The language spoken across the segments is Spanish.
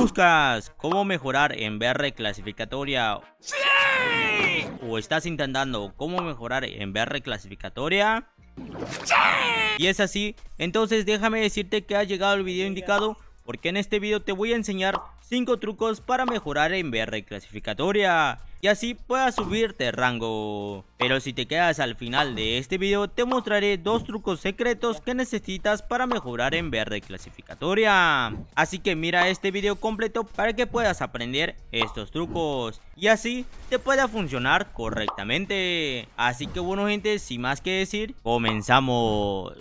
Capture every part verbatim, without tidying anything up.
¿Buscas cómo mejorar en B R clasificatoria? ¡Sí! ¿O estás intentando cómo mejorar en B R clasificatoria? ¡Sí! Y es así, entonces déjame decirte que ha llegado el video indicado, porque en este video te voy a enseñar cinco trucos para mejorar en B R clasificatoria y así puedas subirte de rango. Pero si te quedas al final de este video te mostraré dos trucos secretos que necesitas para mejorar en B R clasificatoria. Así que mira este video completo para que puedas aprender estos trucos y así te pueda funcionar correctamente. Así que bueno gente, sin más que decir, comenzamos.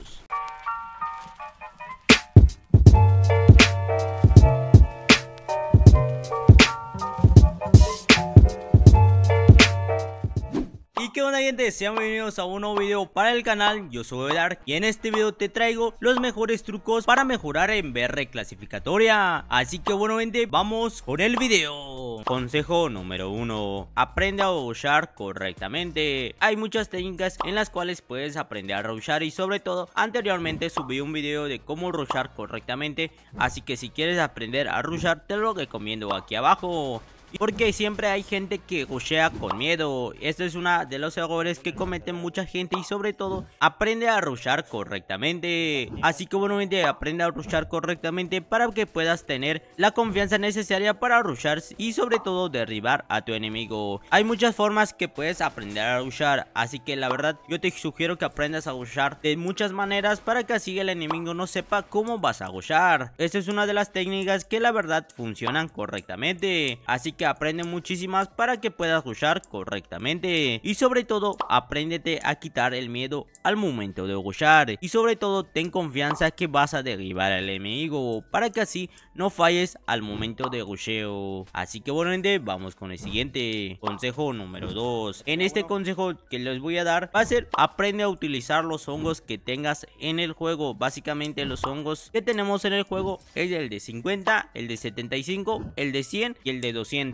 ¿Qué onda gente? Sean bienvenidos a un nuevo video para el canal. Yo soy LY TheDark y en este video te traigo los mejores trucos para mejorar en B R clasificatoria. Así que bueno gente, vamos con el video. Consejo número uno. Aprende a rushear correctamente. Hay muchas técnicas en las cuales puedes aprender a rushear y sobre todo anteriormente subí un video de cómo rushear correctamente. Así que si quieres aprender a rushear te lo recomiendo aquí abajo. Porque siempre hay gente que rushea con miedo. Esto es uno de los errores que cometen mucha gente. Y sobre todo, aprende a rushear correctamente. Así que bueno gente, aprende a rushear correctamente para que puedas tener la confianza necesaria para rushear y sobre todo derribar a tu enemigo. Hay muchas formas que puedes aprender a rushear, así que la verdad yo te sugiero que aprendas a rushear de muchas maneras para que así el enemigo no sepa cómo vas a rushear. Esta es una de las técnicas que la verdad funcionan correctamente. Así que que aprende muchísimas para que puedas rushear correctamente y sobre todo apréndete a quitar el miedo al momento de rushear y sobre todo ten confianza que vas a derribar al enemigo para que así no falles al momento de rusheo. Así que bueno gente, vamos con el siguiente consejo número dos. En este consejo que les voy a dar va a ser aprende a utilizar los hongos que tengas en el juego. Básicamente los hongos que tenemos en el juego es el de cincuenta, el de setenta y cinco, el de cien y el de doscientos.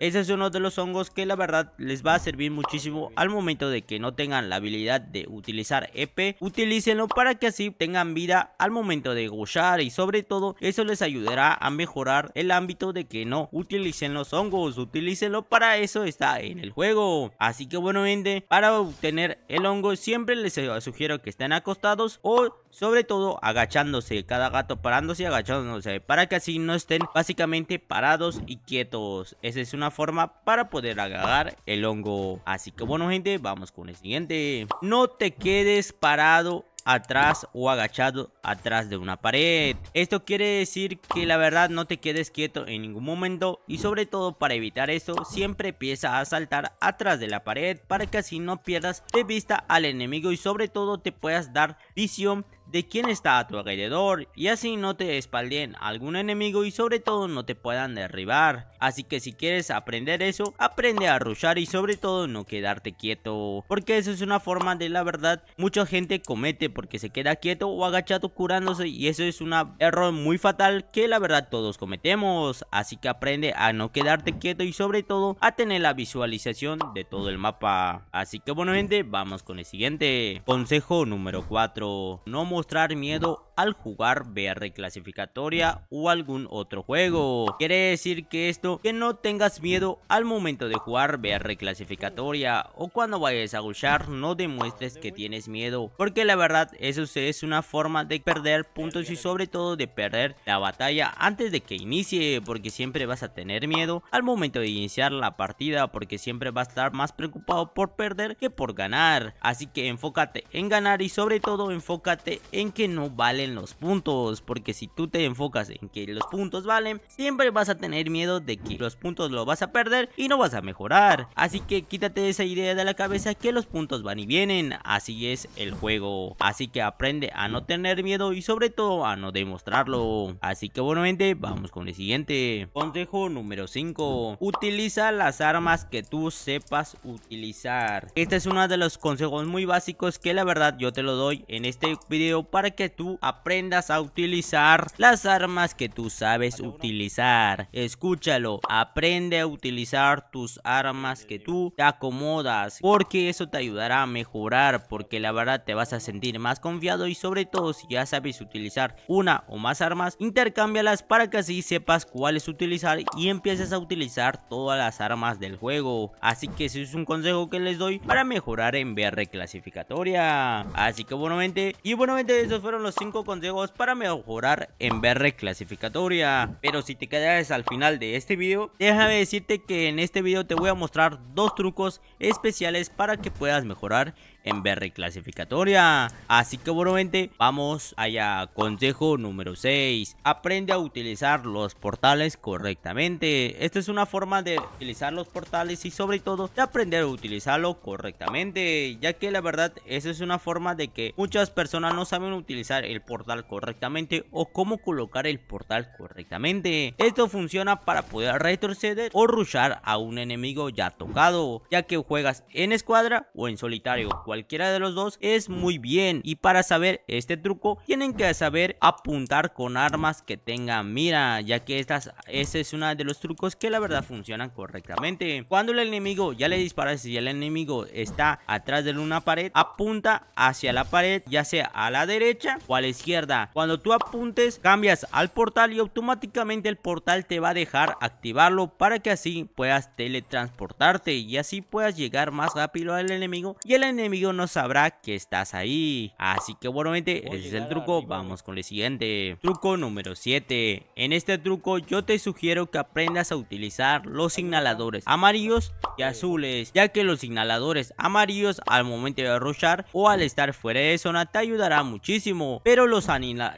Ese es uno de los hongos que la verdad les va a servir muchísimo al momento de que no tengan la habilidad de utilizar E P. Utilícenlo para que así tengan vida al momento de rushear y sobre todo eso les ayudará a mejorar el ámbito de que no utilicen los hongos. Utilícenlo, para eso está en el juego. Así que bueno gente, para obtener el hongo siempre les sugiero que estén acostados o sobre todo agachándose, cada gato parándose y agachándose para que así no estén básicamente parados y quietos. Esa es una forma para poder agarrar el hongo. Así que bueno gente, vamos con el siguiente. No te quedes parado atrás o agachado atrás de una pared. Esto quiere decir que la verdad no te quedes quieto en ningún momento y sobre todo para evitar eso siempre empieza a saltar atrás de la pared para que así no pierdas de vista al enemigo y sobre todo te puedas dar visión de quién está a tu alrededor y así no te espaldeen algún enemigo y sobre todo no te puedan derribar. Así que si quieres aprender eso, aprende a rushear y sobre todo no quedarte quieto, porque eso es una forma de la verdad mucha gente comete, porque se queda quieto o agachado curándose y eso es un error muy fatal que la verdad todos cometemos. Así que aprende a no quedarte quieto y sobre todo a tener la visualización de todo el mapa. Así que bueno gente, vamos con el siguiente consejo número cuatro. No mostrar miedo al jugar B R clasificatoria o algún otro juego. Quiere decir que esto, que no tengas miedo al momento de jugar B R clasificatoria o cuando vayas a rushear no demuestres que tienes miedo, porque la verdad eso es una forma de perder puntos y sobre todo de perder la batalla antes de que inicie, porque siempre vas a tener miedo al momento de iniciar la partida, porque siempre vas a estar más preocupado por perder que por ganar. Así que enfócate en ganar y sobre todo enfócate en en que no valen los puntos, porque si tú te enfocas en que los puntos valen, siempre vas a tener miedo de que los puntos los vas a perder y no vas a mejorar. Así que quítate esa idea de la cabeza que los puntos van y vienen, así es el juego. Así que aprende a no tener miedo y sobre todo a no demostrarlo. Así que bueno gente, vamos con el siguiente consejo número cinco. Utiliza las armas que tú sepas utilizar. Este es uno de los consejos muy básicos que la verdad yo te lo doy en este video para que tú aprendas aprendas a utilizar las armas que tú sabes utilizar. Escúchalo, aprende a utilizar tus armas que tú te acomodas, porque eso te ayudará a mejorar, porque la verdad te vas a sentir más confiado. Y sobre todo, si ya sabes utilizar una o más armas, intercámbialas para que así sepas cuáles utilizar y empieces a utilizar todas las armas del juego. Así que ese es un consejo que les doy para mejorar en B R clasificatoria. Así que bueno, gente, y bueno, gente, esos fueron los cinco consejos para mejorar en B R clasificatoria. Pero si te quedas al final de este video, déjame decirte que en este video te voy a mostrar dos trucos especiales para que puedas mejorar en B R clasificatoria. Así que bueno, gente, vamos allá. Consejo número seis: aprende a utilizar los portales correctamente. Esta es una forma de utilizar los portales y sobre todo de aprender a utilizarlo correctamente, ya que la verdad esa es una forma de que muchas personas no saben utilizar el portal correctamente o cómo colocar el portal correctamente. Esto funciona para poder retroceder o rushar a un enemigo ya tocado, ya que juegas en escuadra o en solitario. Cualquiera de los dos es muy bien, y para saber este truco tienen que saber apuntar con armas que tengan mira, ya que estas, este es uno de los trucos que la verdad funcionan correctamente. Cuando el enemigo ya le disparas y el enemigo está atrás de una pared, apunta hacia la pared, ya sea a la derecha o a la izquierda. Cuando tú apuntes, cambias al portal y automáticamente el portal te va a dejar activarlo para que así puedas teletransportarte y así puedas llegar más rápido al enemigo y el enemigo no sabrá que estás ahí. Así que bueno, gente, ese es el truco. Vamos con el siguiente. Truco número siete. En este truco yo te sugiero que aprendas a utilizar los signaladores amarillos y azules, ya que los signaladores amarillos al momento de rushar o al estar fuera de zona te ayudará muchísimo, pero los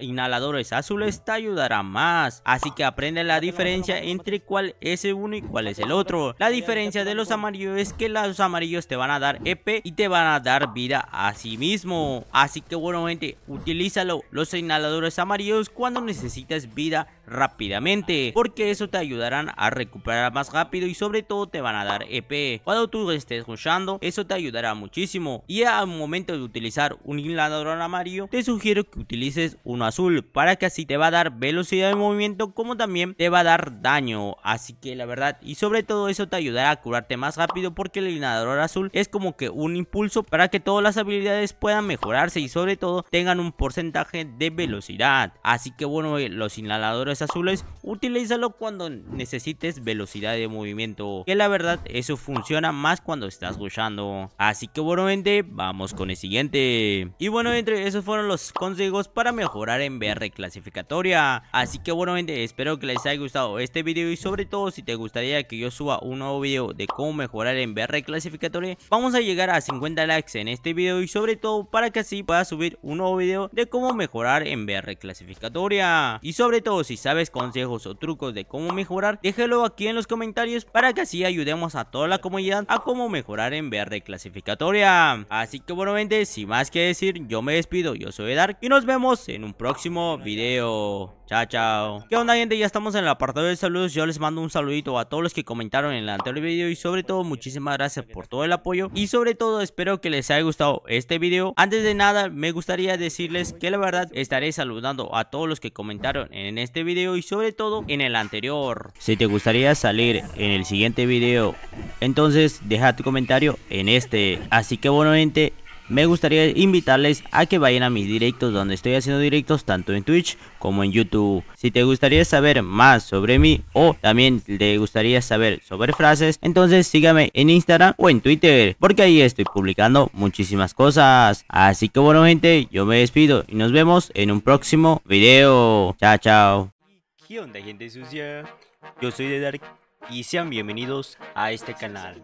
inhaladores azules te ayudará más. Así que aprende la diferencia entre cuál es el uno y cuál es el otro. La diferencia de los amarillos es que los amarillos te van a dar E P y te van a dar vida a sí mismo. Así que bueno, gente, utilízalo los inhaladores amarillos cuando necesitas vida rápidamente, porque eso te ayudarán a recuperar más rápido y sobre todo te van a dar E P. Cuando tú estés rushando, eso te ayudará muchísimo. Y al momento de utilizar un inhalador amarillo, te sugiero que utilices uno azul, para que así te va a dar velocidad de movimiento, como también te va a dar daño. Así que la verdad, y sobre todo eso te ayudará a curarte más rápido, porque el inhalador azul es como que un impulso para que todas las habilidades puedan mejorarse y sobre todo tengan un porcentaje de velocidad. Así que bueno, los inhaladores azules, utilízalo cuando necesites velocidad de movimiento, que la verdad eso funciona más cuando estás rushando. Así que bueno, gente, vamos con el siguiente. Y bueno, entre esos fueron los consejos para mejorar en B R clasificatoria. Así que bueno, gente, espero que les haya gustado este video, y sobre todo si te gustaría que yo suba un nuevo video de cómo mejorar en B R clasificatoria, vamos a llegar a cincuenta likes en este video, y sobre todo para que así pueda subir un nuevo video de cómo mejorar en B R clasificatoria. Y sobre todo, si sabes consejos o trucos de cómo mejorar, déjalo aquí en los comentarios para que así ayudemos a toda la comunidad a cómo mejorar en B R clasificatoria. Así que bueno, gente, sin más que decir, yo me despido. Yo soy Dark y nos vemos en un próximo video. Chao, chao. ¿Qué onda, gente? Ya estamos en el apartado de saludos. Yo les mando un saludito a todos los que comentaron en el anterior video, y sobre todo muchísimas gracias por todo el apoyo, y sobre todo espero que les haya gustado este video. Antes de nada, me gustaría decirles que la verdad estaré saludando a todos los que comentaron en este video y sobre todo en el anterior. Si te gustaría salir en el siguiente video, entonces deja tu comentario en este. Así que bueno, gente, me gustaría invitarles a que vayan a mis directos, donde estoy haciendo directos tanto en Twitch como en YouTube. Si te gustaría saber más sobre mí o también te gustaría saber sobre frases, entonces sígame en Instagram o en Twitter, porque ahí estoy publicando muchísimas cosas. Así que bueno, gente, yo me despido y nos vemos en un próximo video. Chao, chao. ¿Qué onda, gente sucia? Yo soy TheDark y sean bienvenidos a este canal.